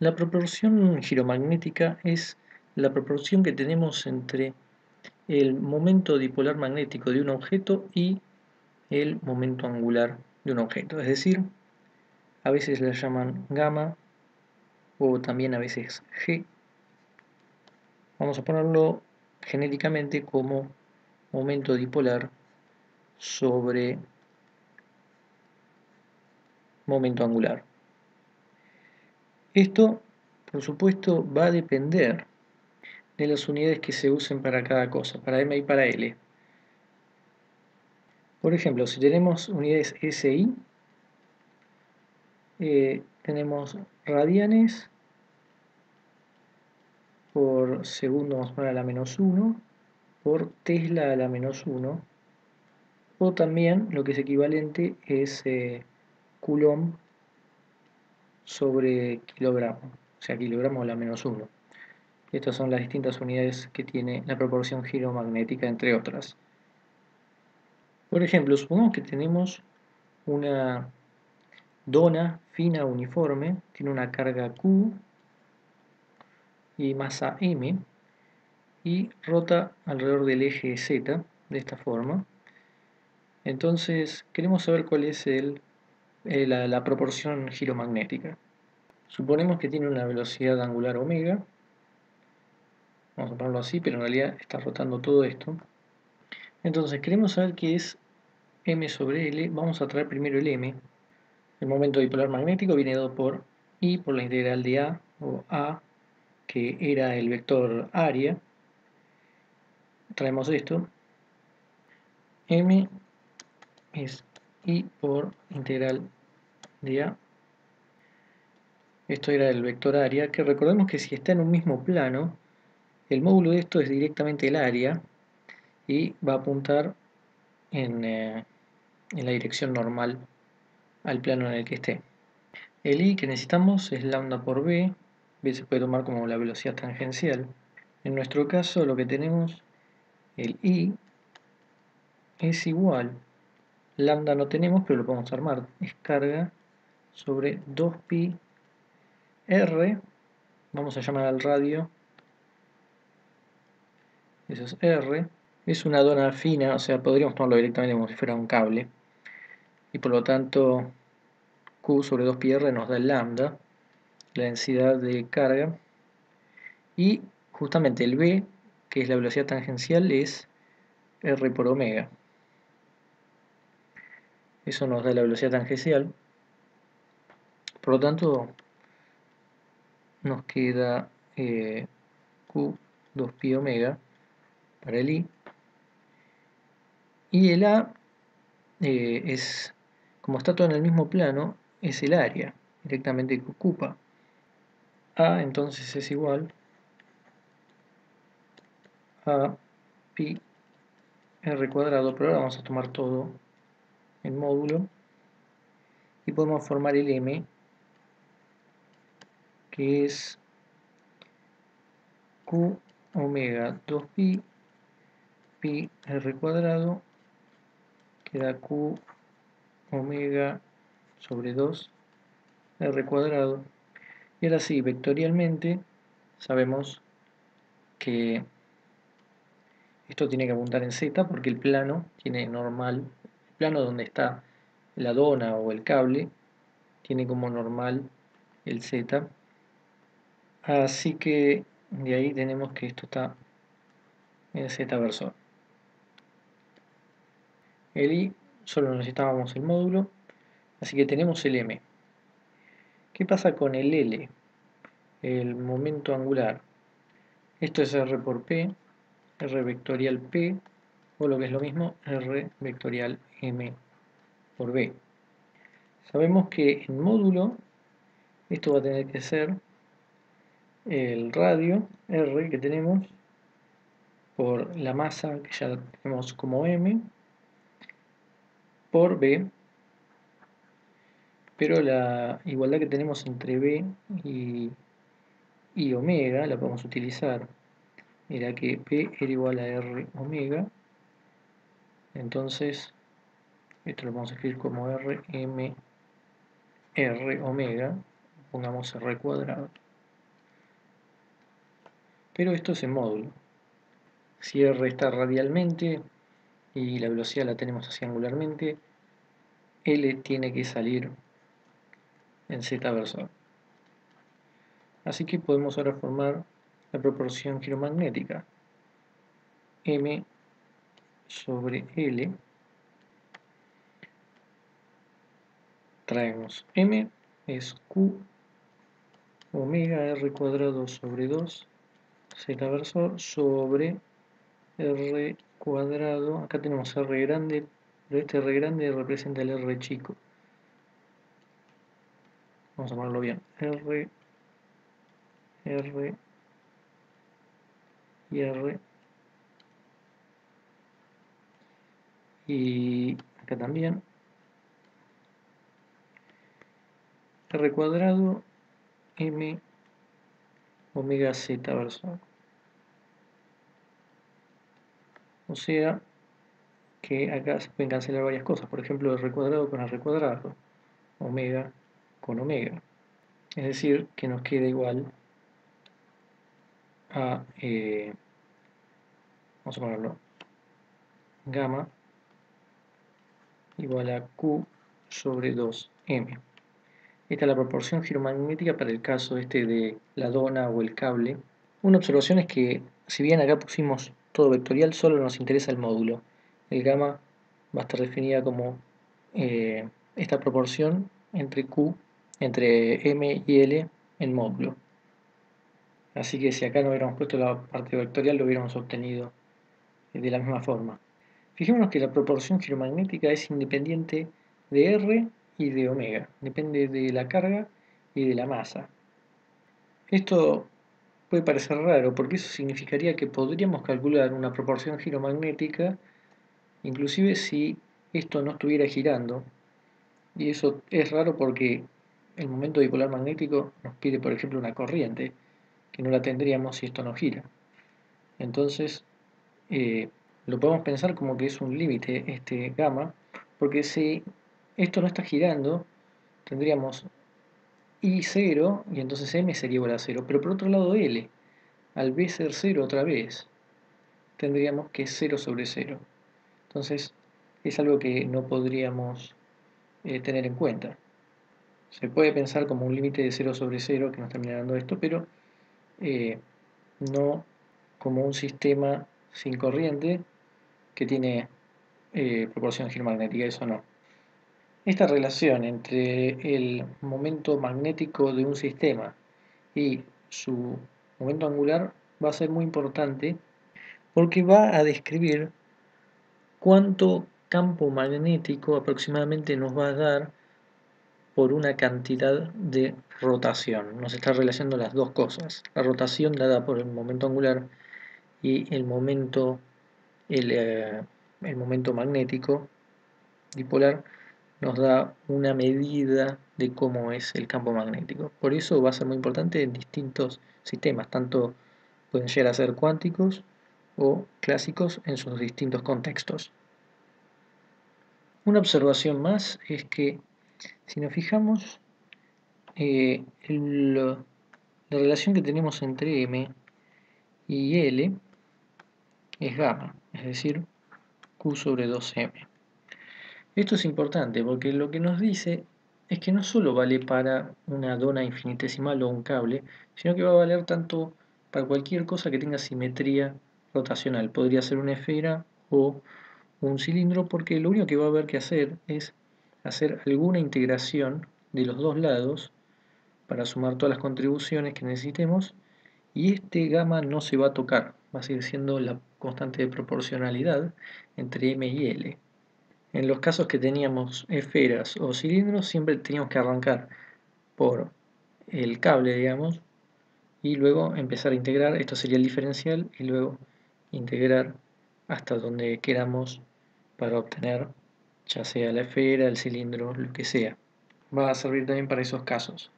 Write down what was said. La proporción giromagnética es la proporción que tenemos entre el momento dipolar magnético de un objeto y el momento angular de un objeto. Es decir, a veces la llaman gamma o también a veces G. Vamos a ponerlo genéricamente como momento dipolar sobre momento angular. Esto, por supuesto, va a depender de las unidades que se usen para cada cosa, para M y para L. Por ejemplo, si tenemos unidades SI, tenemos radianes por segundo, vamos a poner a la menos 1, por tesla a la menos 1, o también lo que es equivalente es coulomb sobre kilogramo, o sea, kilogramo a la menos 1. Estas son las distintas unidades que tiene la proporción giromagnética, entre otras. Por ejemplo, supongamos que tenemos una dona fina uniforme, tiene una carga Q y masa M, y rota alrededor del eje Z, de esta forma. Entonces, queremos saber cuál es la proporción giromagnética. Suponemos que tiene una velocidad angular omega, vamos a ponerlo así, pero en realidad está rotando todo esto. Entonces, queremos saber qué es M sobre L, vamos a traer primero el M. El momento dipolar magnético viene dado por I por la integral de A, o A, que era el vector área. Traemos esto. M es I por integral de A. Esto era el vector área, que recordemos que si está en un mismo plano, el módulo de esto es directamente el área y va a apuntar en la dirección normal al plano en el que esté. El I que necesitamos es lambda por B, B se puede tomar como la velocidad tangencial. En nuestro caso lo que tenemos, el I es igual, lambda no tenemos pero lo podemos armar, es carga sobre 2pi R, vamos a llamar al radio, eso es R, es una dona fina, o sea podríamos tomarlo directamente como si fuera un cable, y por lo tanto Q sobre 2pi R nos da el lambda, la densidad de carga, y justamente el B, que es la velocidad tangencial, es R por omega. Eso nos da la velocidad tangencial, por lo tanto nos queda Q 2pi omega para el I, y el A es, como está todo en el mismo plano, es el área directamente que ocupa. A entonces es igual a pi r cuadrado, pero ahora vamos a tomar todo en módulo y podemos formar el M, que es q omega 2pi pi r cuadrado, queda q omega sobre 2 r cuadrado, y ahora sí, vectorialmente sabemos que esto tiene que apuntar en Z porque el plano tiene normal, el plano donde está la dona o el cable tiene como normal el Z, así que de ahí tenemos que esto está en Z versor. El I solo necesitábamos el módulo, así que tenemos el M. ¿Qué pasa con el L? El momento angular. Esto es R por P, R vectorial P, o lo que es lo mismo, R vectorial M por B. Sabemos que en módulo esto va a tener que ser el radio R que tenemos por la masa que ya tenemos como M, por B, pero la igualdad que tenemos entre B y omega la podemos utilizar, era que P era igual a R omega, entonces esto lo vamos a escribir como R, M, R omega, pongamos R cuadrado. pero esto es en módulo. Si R está radialmente y la velocidad la tenemos así angularmente, L tiene que salir en Z versor. Así que podemos ahora formar la proporción giromagnética. M sobre L. Traemos M, es Q omega R cuadrado sobre 2 Z versor sobre R cuadrado. Acá tenemos R grande, pero este R grande representa el R chico. Vamos a ponerlo bien. R, R y R. Y acá también. R cuadrado M omega Z versor. O sea que acá se pueden cancelar varias cosas. Por ejemplo, R cuadrado, omega con omega. Es decir, que nos queda igual a, vamos a ponerlo, gamma igual a Q sobre 2M. Esta es la proporción giromagnética para el caso este de la dona o el cable. Una observación es que, si bien acá pusimos todo vectorial, solo nos interesa el módulo. El gamma va a estar definida como esta proporción entre M y L en módulo. Así que si acá no hubiéramos puesto la parte vectorial, lo hubiéramos obtenido de la misma forma. Fijémonos que la proporción giromagnética es independiente de R y de omega. Depende de la carga y de la masa. Esto puede parecer raro, porque eso significaría que podríamos calcular una proporción giromagnética inclusive si esto no estuviera girando. Y eso es raro porque el momento dipolar magnético nos pide, por ejemplo, una corriente, que no la tendríamos si esto no gira. Entonces, lo podemos pensar como que es un límite este gamma, porque si esto no está girando, tendríamos I0, y entonces M sería igual a 0. Pero por otro lado L, al B ser 0 otra vez, tendríamos que es 0 sobre 0. Entonces, es algo que no podríamos tener en cuenta. Se puede pensar como un límite de 0 sobre 0 que nos termina dando esto, pero no como un sistema sin corriente que tiene proporción giromagnética, eso no. Esta relación entre el momento magnético de un sistema y su momento angular va a ser muy importante porque va a describir cuánto campo magnético aproximadamente nos va a dar por una cantidad de rotación. Nos está relacionando las dos cosas. La rotación dada por el momento angular y el momento magnético dipolar nos da una medida de cómo es el campo magnético. Por eso va a ser muy importante en distintos sistemas, tanto pueden llegar a ser cuánticos o clásicos en sus distintos contextos. Una observación más es que si nos fijamos, la relación que tenemos entre M y L es gamma, es decir, Q sobre 2M. Esto es importante porque lo que nos dice es que no solo vale para una dona infinitesimal o un cable, sino que va a valer tanto para cualquier cosa que tenga simetría rotacional. Podría ser una esfera o un cilindro, porque lo único que va a haber que hacer es hacer alguna integración de los dos lados para sumar todas las contribuciones que necesitemos, y este gamma no se va a tocar, va a seguir siendo la constante de proporcionalidad entre M y L. En los casos que teníamos esferas o cilindros, siempre teníamos que arrancar por el cable, digamos, y luego empezar a integrar. Esto sería el diferencial, y luego integrar hasta donde queramos para obtener ya sea la esfera, el cilindro, lo que sea. Va a servir también para esos casos.